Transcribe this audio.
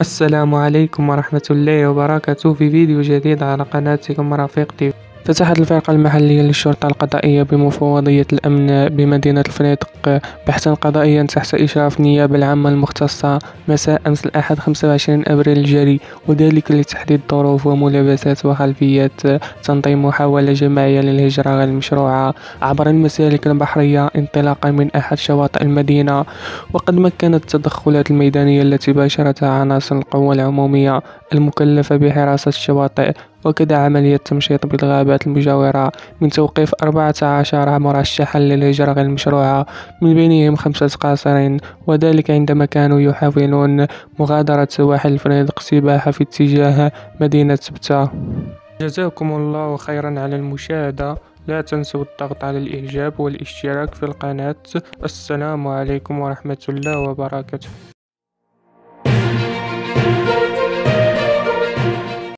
السلام عليكم ورحمة الله وبركاته. في فيديو جديد على قناتكم رفيق تي في. فتحت الفرقة المحلية للشرطة القضائية بمفوضية الأمن بمدينة الفنيدق بحثا قضائيا تحت إشراف النيابة العامة المختصة مساء أمس الأحد 25 أبريل الجاري، وذلك لتحديد ظروف وملابسات وخلفيات تنظيم محاولة جماعية للهجرة غير المشروعة عبر المسالك البحرية انطلاقا من أحد شواطئ المدينة. وقد مكنت التدخلات الميدانية التي باشرتها عناصر القوة العمومية المكلفة بحراسة الشواطئ وكذا عملية تمشيط بالغابات المجاورة من توقيف 14 مرشحا للهجرة غير المشروعة، من بينهم 5 قاصرين، وذلك عندما كانوا يحاولون مغادرة سواحل الفنيدق سباحة في اتجاه مدينة سبتة. جزاكم الله خيرا على المشاهدة، لا تنسوا الضغط على الإعجاب والاشتراك في القناة. السلام عليكم ورحمة الله وبركاته.